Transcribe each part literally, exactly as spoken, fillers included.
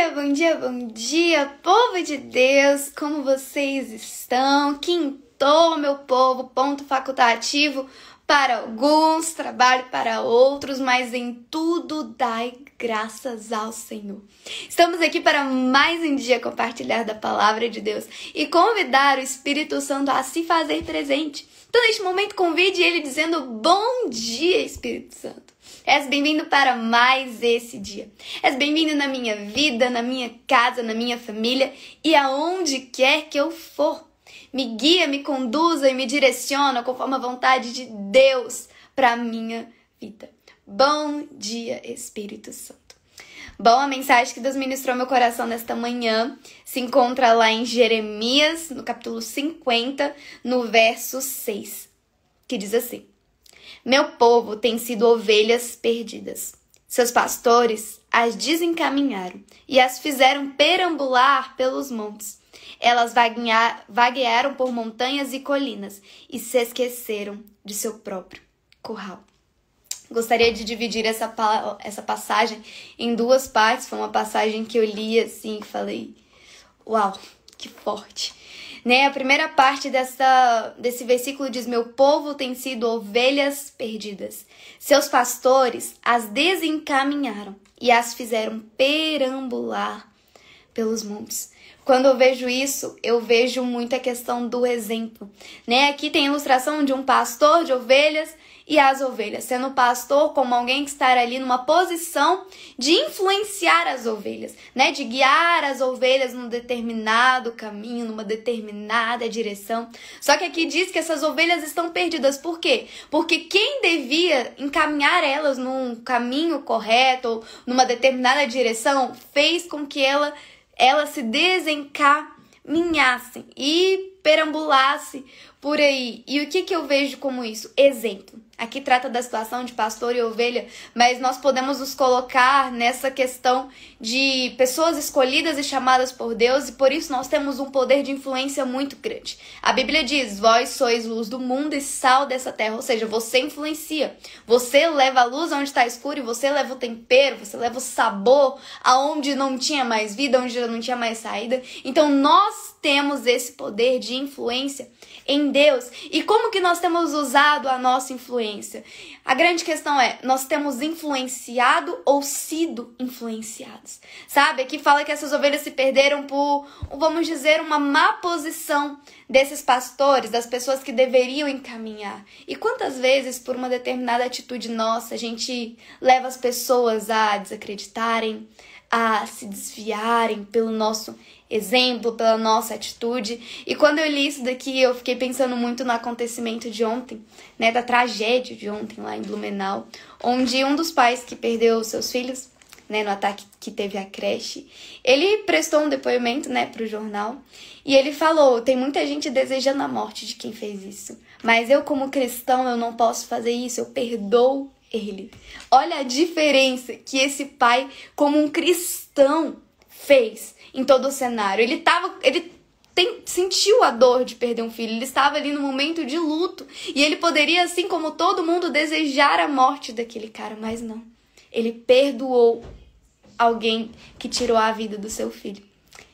dia, bom dia, bom dia, povo de Deus, como vocês estão? Quintou, meu povo, ponto facultativo para alguns, trabalho para outros, mas em tudo dai graças ao Senhor. Estamos aqui para mais um dia compartilhar da palavra de Deus e convidar o Espírito Santo a se fazer presente. Então, neste momento, convide ele dizendo: bom dia, Espírito Santo. És bem-vindo para mais esse dia. És bem-vindo na minha vida, na minha casa, na minha família e aonde quer que eu for. Me guia, me conduza e me direciona conforme a vontade de Deus para a minha vida. Bom dia, Espírito Santo. Bom, a mensagem que Deus ministrou meu coração nesta manhã se encontra lá em Jeremias, no capítulo cinquenta, no verso seis, que diz assim: meu povo tem sido ovelhas perdidas. Seus pastores as desencaminharam e as fizeram perambular pelos montes. Elas vaguearam por montanhas e colinas e se esqueceram de seu próprio curral. Gostaria de dividir essa, essa passagem em duas partes. Foi uma passagem que eu li assim e falei: uau, que forte! Né? A primeira parte dessa, desse versículo diz: meu povo tem sido ovelhas perdidas. Seus pastores as desencaminharam e as fizeram perambular pelos montes. Quando eu vejo isso, eu vejo muito a questão do exemplo. Né? Aqui tem a ilustração de um pastor de ovelhas e as ovelhas, sendo o pastor como alguém que está ali numa posição de influenciar as ovelhas, né? De guiar as ovelhas num determinado caminho, numa determinada direção. Só que aqui diz que essas ovelhas estão perdidas. Por quê? Porque quem devia encaminhar elas num caminho correto, ou numa determinada direção, fez com que ela, ela se desencaminhasse e perambulasse por aí. E o que que eu vejo como isso? Exemplo. Aqui trata da situação de pastor e ovelha, mas nós podemos nos colocar nessa questão de pessoas escolhidas e chamadas por Deus, e por isso nós temos um poder de influência muito grande. A Bíblia diz: vós sois luz do mundo e sal dessa terra, ou seja, você influencia, você leva a luz onde está escuro, e você leva o tempero, você leva o sabor aonde não tinha mais vida, onde não tinha mais saída. Então nós temos esse poder de influência em Deus. E como que nós temos usado a nossa influência? A grande questão é: nós temos influenciado ou sido influenciados? Sabe, aqui fala que essas ovelhas se perderam por, vamos dizer, uma má posição desses pastores, das pessoas que deveriam encaminhar. E quantas vezes, por uma determinada atitude nossa, a gente leva as pessoas a desacreditarem, a se desviarem pelo nosso exemplo, pela nossa atitude. E quando eu li isso daqui, eu fiquei pensando muito no acontecimento de ontem, né, da tragédia de ontem lá em Blumenau, onde um dos pais que perdeu seus filhos, né, no ataque que teve à creche, ele prestou um depoimento, né, para o jornal, e ele falou: tem muita gente desejando a morte de quem fez isso, mas eu, como cristão, eu não posso fazer isso, eu perdoo ele. Olha a diferença que esse pai, como um cristão, fez em todo o cenário. Ele tava, ele tem, sentiu a dor de perder um filho, ele estava ali no momento de luto, e ele poderia, assim como todo mundo, desejar a morte daquele cara, mas não. Ele perdoou alguém que tirou a vida do seu filho,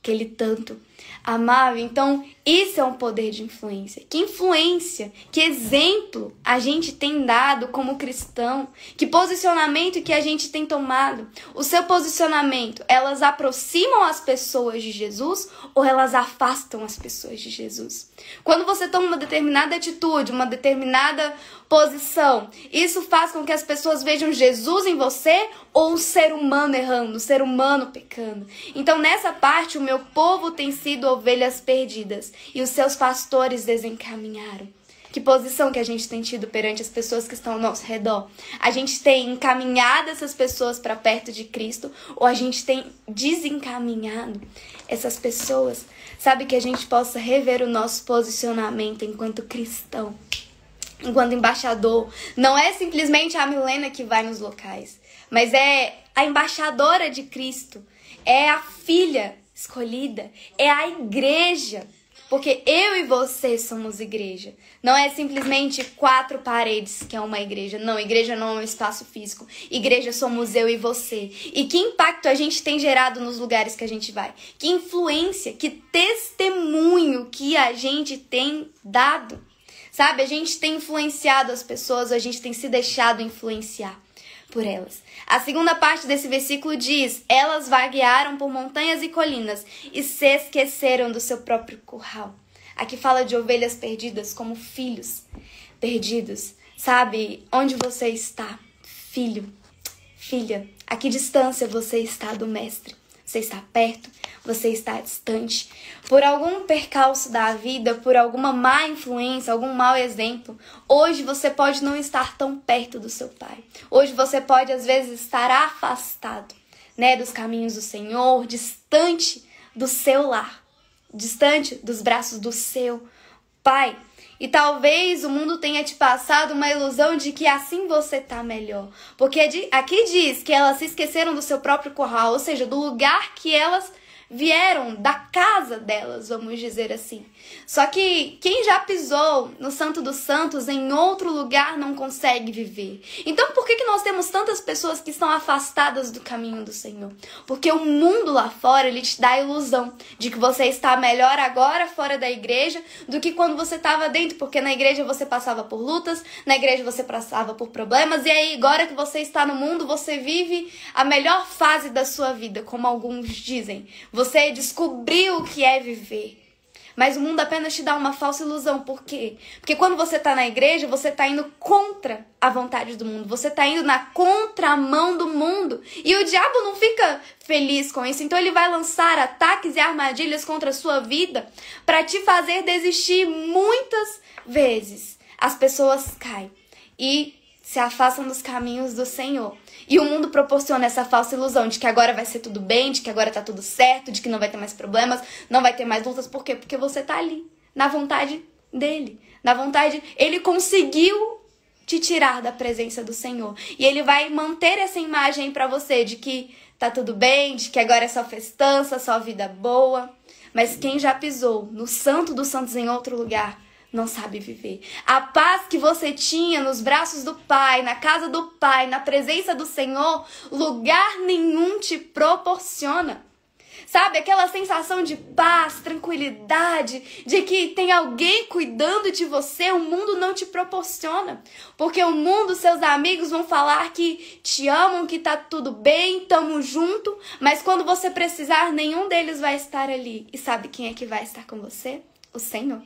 que ele tanto amava. Então, isso é um poder de influência. Que influência, que exemplo a gente tem dado como cristão, que posicionamento que a gente tem tomado. O seu posicionamento, elas aproximam as pessoas de Jesus ou elas afastam as pessoas de Jesus? Quando você toma uma determinada atitude, uma determinada posição, isso faz com que as pessoas vejam Jesus em você ou o ser humano errando, o ser humano pecando? Então, nessa parte, o meu povo tem sido ovelhas perdidas e os seus pastores desencaminharam. Que posição que a gente tem tido perante as pessoas que estão ao nosso redor? A gente tem encaminhado essas pessoas para perto de Cristo ou a gente tem desencaminhado essas pessoas? Sabe, que a gente possa rever o nosso posicionamento enquanto cristão, enquanto embaixador. Não é simplesmente a Milena que vai nos locais, mas é a embaixadora de Cristo, é a filha escolhida, é a igreja Porque eu e você somos igreja. Não é simplesmente quatro paredes que é uma igreja. Não, igreja não é um espaço físico. Igreja somos eu e você. E que impacto a gente tem gerado nos lugares que a gente vai. Que influência, que testemunho que a gente tem dado. Sabe, a gente tem influenciado as pessoas, a gente tem se deixado influenciar por elas. A segunda parte desse versículo diz: elas vaguearam por montanhas e colinas e se esqueceram do seu próprio curral. Aqui fala de ovelhas perdidas como filhos perdidos. Sabe, onde você está, filho, filha? A que distância você está do mestre? Você está perto? Você está distante? Por algum percalço da vida, por alguma má influência, algum mau exemplo, hoje você pode não estar tão perto do seu pai. Hoje você pode, às vezes, estar afastado, né, dos caminhos do Senhor, distante do seu lar, distante dos braços do seu pai. E talvez o mundo tenha te passado uma ilusão de que assim você tá melhor. Porque aqui diz que elas se esqueceram do seu próprio curral, ou seja, do lugar que elas vieram, da casa delas, vamos dizer assim. Só que quem já pisou no Santo dos Santos, em outro lugar, não consegue viver. Então por que que nós temos tantas pessoas que estão afastadas do caminho do Senhor? Porque o mundo lá fora, ele te dá a ilusão de que você está melhor agora fora da igreja do que quando você estava dentro, porque na igreja você passava por lutas, na igreja você passava por problemas, e aí agora que você está no mundo, você vive a melhor fase da sua vida, como alguns dizem. Você descobriu o que é viver. Mas o mundo apenas te dá uma falsa ilusão. Por quê? Porque quando você está na igreja, você está indo contra a vontade do mundo. Você está indo na contramão do mundo. E o diabo não fica feliz com isso. Então ele vai lançar ataques e armadilhas contra a sua vida para te fazer desistir. Muitas vezes as pessoas caem e se afastam dos caminhos do Senhor. E o mundo proporciona essa falsa ilusão de que agora vai ser tudo bem, de que agora tá tudo certo, de que não vai ter mais problemas, não vai ter mais lutas. Por quê? Porque você tá ali, na vontade dele. Na vontade, ele conseguiu te tirar da presença do Senhor. E ele vai manter essa imagem pra você de que tá tudo bem, de que agora é só festança, só vida boa. Mas quem já pisou no Santo dos Santos em outro lugar não sabe viver. A paz que você tinha nos braços do Pai, na casa do Pai, na presença do Senhor, lugar nenhum te proporciona. Sabe, aquela sensação de paz, tranquilidade, de que tem alguém cuidando de você, o mundo não te proporciona. Porque o mundo, seus amigos vão falar que te amam, que tá tudo bem, tamo junto, mas quando você precisar, nenhum deles vai estar ali. E sabe quem é que vai estar com você? O Senhor.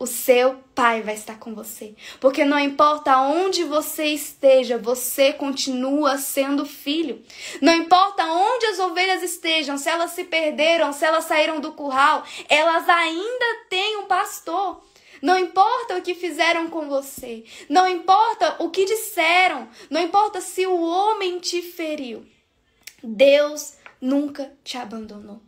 O seu pai vai estar com você. Porque não importa onde você esteja, você continua sendo filho. Não importa onde as ovelhas estejam, se elas se perderam, se elas saíram do curral, elas ainda têm um pastor. Não importa o que fizeram com você. Não importa o que disseram. Não importa se o homem te feriu. Deus nunca te abandonou.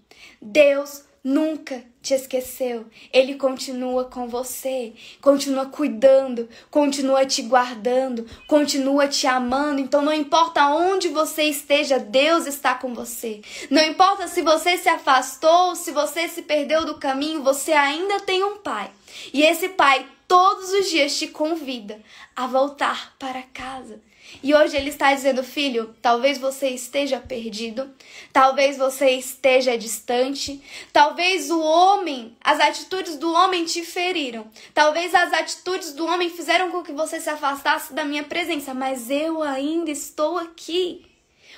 Deus nunca te esqueceu. Ele continua com você, continua cuidando, continua te guardando, continua te amando. Então não importa onde você esteja, Deus está com você. Não importa se você se afastou, se você se perdeu do caminho, você ainda tem um pai. E esse pai todos os dias te convida a voltar para casa. E hoje ele está dizendo: filho, talvez você esteja perdido, talvez você esteja distante, talvez o homem, as atitudes do homem te feriram, talvez as atitudes do homem fizeram com que você se afastasse da minha presença, mas eu ainda estou aqui.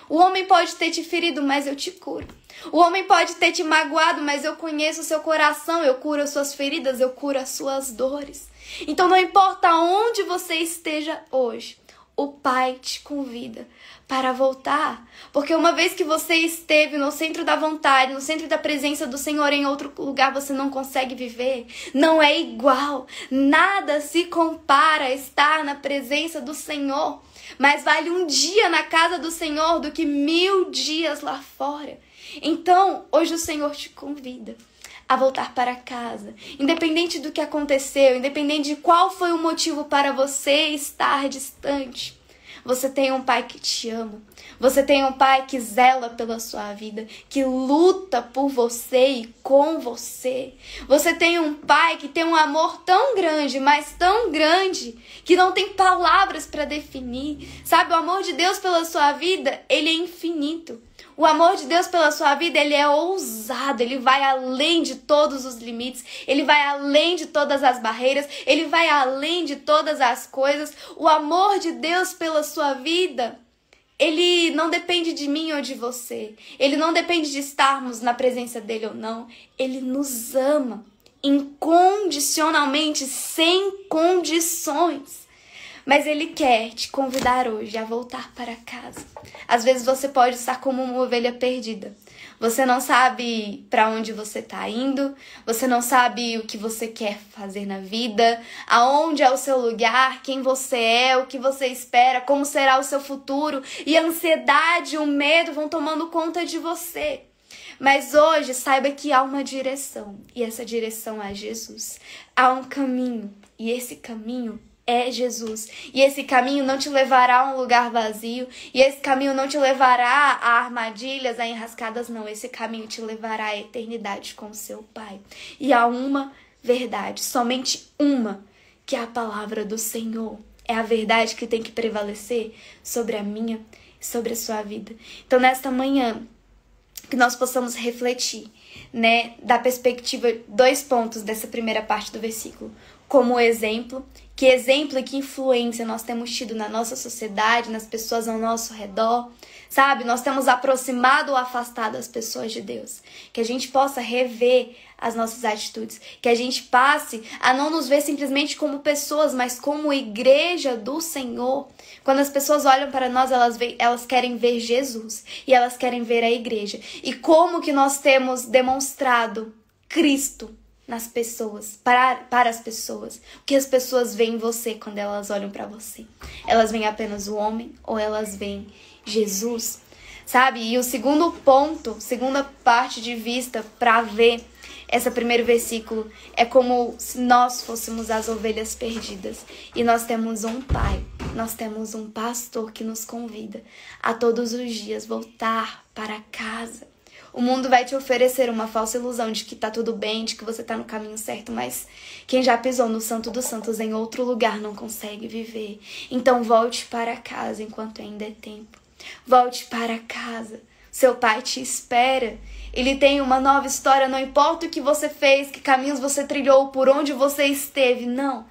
O homem pode ter te ferido, mas eu te curo. O homem pode ter te magoado, mas eu conheço o seu coração, eu curo as suas feridas, eu curo as suas dores. Então não importa onde você esteja hoje, o Pai te convida para voltar, porque uma vez que você esteve no centro da vontade, no centro da presença do Senhor, em outro lugar você não consegue viver, não é igual, nada se compara a estar na presença do Senhor, mas vale um dia na casa do Senhor do que mil dias lá fora. Então, hoje o Senhor te convida a voltar para casa, independente do que aconteceu, independente de qual foi o motivo para você estar distante. Você tem um pai que te ama. Você tem um pai que zela pela sua vida, que luta por você e com você. Você tem um pai que tem um amor tão grande, mas tão grande, que não tem palavras para definir. Sabe, o amor de Deus pela sua vida, ele é infinito. O amor de Deus pela sua vida, ele é ousado, ele vai além de todos os limites, ele vai além de todas as barreiras, ele vai além de todas as coisas. O amor de Deus pela sua vida, ele não depende de mim ou de você, ele não depende de estarmos na presença dele ou não, ele nos ama incondicionalmente, sem condições. Mas ele quer te convidar hoje a voltar para casa. Às vezes você pode estar como uma ovelha perdida. Você não sabe para onde você está indo, você não sabe o que você quer fazer na vida, aonde é o seu lugar, quem você é, o que você espera, como será o seu futuro. E a ansiedade, o medo vão tomando conta de você. Mas hoje, saiba que há uma direção, e essa direção é Jesus. Há um caminho, e esse caminho é Jesus. E esse caminho não te levará a um lugar vazio. E esse caminho não te levará a armadilhas, a enrascadas, não. Esse caminho te levará à eternidade com o seu Pai. E há uma verdade, somente uma, que é a palavra do Senhor. É a verdade que tem que prevalecer sobre a minha e sobre a sua vida. Então, nesta manhã, que nós possamos refletir, né, da perspectiva, dois pontos dessa primeira parte do versículo. Como exemplo, que exemplo e que influência nós temos tido na nossa sociedade, nas pessoas ao nosso redor, sabe? Nós temos aproximado ou afastado as pessoas de Deus. Que a gente possa rever as nossas atitudes, que a gente passe a não nos ver simplesmente como pessoas, mas como igreja do Senhor. Quando as pessoas olham para nós, elas, ve- elas querem ver Jesus e elas querem ver a igreja. E como que nós temos demonstrado Cristo nas pessoas, para, para as pessoas? O que as pessoas veem em você quando elas olham para você? Elas veem apenas o homem ou elas veem Jesus? Sabe? E o segundo ponto, segunda parte de vista para ver esse primeiro versículo é como se nós fôssemos as ovelhas perdidas. E nós temos um pai, nós temos um pastor que nos convida a todos os dias voltar para casa. O mundo vai te oferecer uma falsa ilusão de que tá tudo bem, de que você tá no caminho certo, mas quem já pisou no Santo dos Santos em outro lugar não consegue viver. Então volte para casa enquanto ainda é tempo. Volte para casa. Seu pai te espera. Ele tem uma nova história, não importa o que você fez, que caminhos você trilhou, por onde você esteve, não.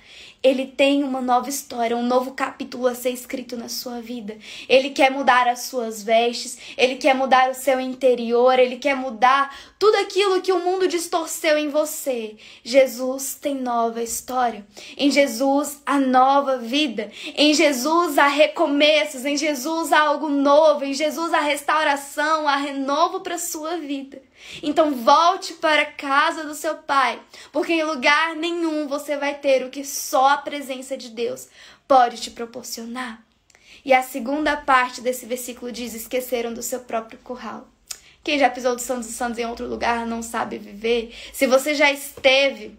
Ele tem uma nova história, um novo capítulo a ser escrito na sua vida. Ele quer mudar as suas vestes, ele quer mudar o seu interior, ele quer mudar tudo aquilo que o mundo distorceu em você. Jesus tem nova história. Em Jesus, a nova vida. Em Jesus, há recomeços. Em Jesus, há algo novo. Em Jesus, há restauração, há renovo para a sua vida. Então volte para a casa do seu pai, porque em lugar nenhum você vai ter o que só a presença de Deus pode te proporcionar. E a segunda parte desse versículo diz: esqueceram do seu próprio curral. Quem já pisou do Santo dos Santos em outro lugar não sabe viver. Se você já esteve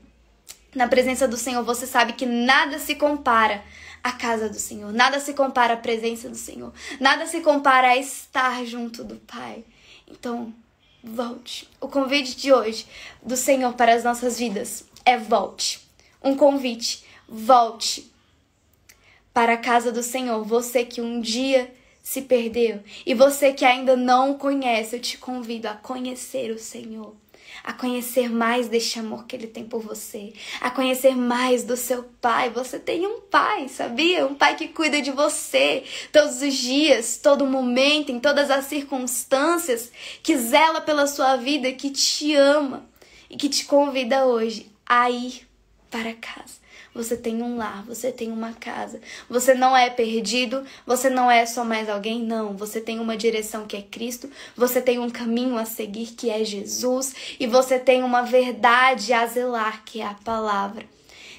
na presença do Senhor, você sabe que nada se compara a casa do Senhor, nada se compara à presença do Senhor, nada se compara a estar junto do Pai. Então volte. O convite de hoje do Senhor para as nossas vidas é volte. Um convite. Volte para a casa do Senhor. Você que um dia se perdeu e você que ainda não conhece, eu te convido a conhecer o Senhor. A conhecer mais deste amor que Ele tem por você. A conhecer mais do seu Pai. Você tem um Pai, sabia? Um Pai que cuida de você todos os dias, todo momento, em todas as circunstâncias. Que zela pela sua vida, que te ama. E que te convida hoje a ir para casa. Você tem um lar, você tem uma casa. Você não é perdido, você não é só mais alguém, não. Você tem uma direção que é Cristo, você tem um caminho a seguir que é Jesus e você tem uma verdade a zelar que é a palavra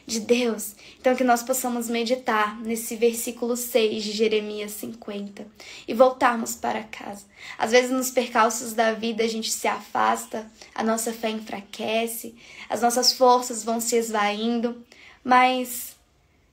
de Deus. Então que nós possamos meditar nesse versículo seis de Jeremias cinquenta e voltarmos para casa. Às vezes nos percalços da vida a gente se afasta, a nossa fé enfraquece, as nossas forças vão se esvaindo, mas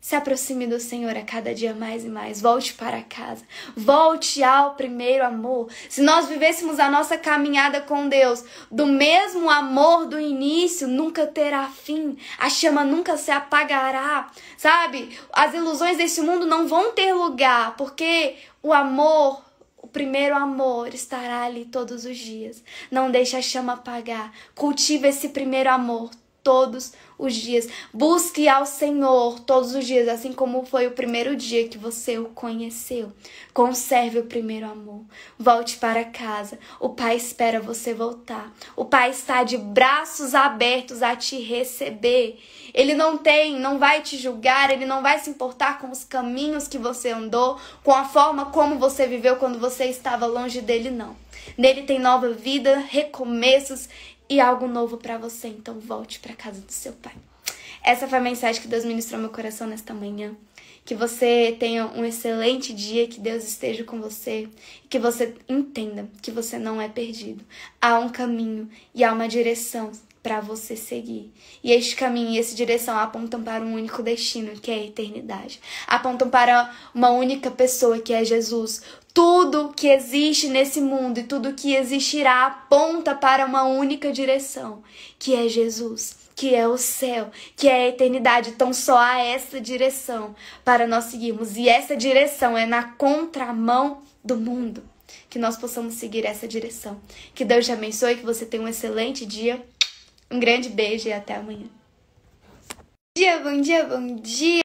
Se aproxime do Senhor a cada dia mais e mais. Volte para casa. Volte ao primeiro amor. Se nós vivêssemos a nossa caminhada com Deus do mesmo amor do início, nunca terá fim. A chama nunca se apagará. Sabe? As ilusões desse mundo não vão ter lugar, porque o amor... o primeiro amor estará ali todos os dias. Não deixe a chama apagar. Cultive esse primeiro amor todos os dias. Busque ao Senhor todos os dias, assim como foi o primeiro dia que você o conheceu. Conserve o primeiro amor. Volte para casa. O Pai espera você voltar. O Pai está de braços abertos a te receber. Ele não tem, não vai te julgar, ele não vai se importar com os caminhos que você andou, com a forma como você viveu quando você estava longe dele, não. Nele tem nova vida, recomeços e algo novo para você, então volte para casa do seu Pai. Essa foi a mensagem que Deus ministrou ao meu coração nesta manhã. Que você tenha um excelente dia, que Deus esteja com você, que você entenda que você não é perdido. Há um caminho e há uma direção para você seguir. E este caminho e essa direção apontam para um único destino, que é a eternidade. Apontam para uma única pessoa, que é Jesus. Tudo que existe nesse mundo e tudo que existirá aponta para uma única direção, que é Jesus, que é o céu, que é a eternidade. Então só há essa direção para nós seguirmos. E essa direção é na contramão do mundo. Que nós possamos seguir essa direção. Que Deus te abençoe, que você tenha um excelente dia. Um grande beijo e até amanhã. Bom dia, bom dia, bom dia.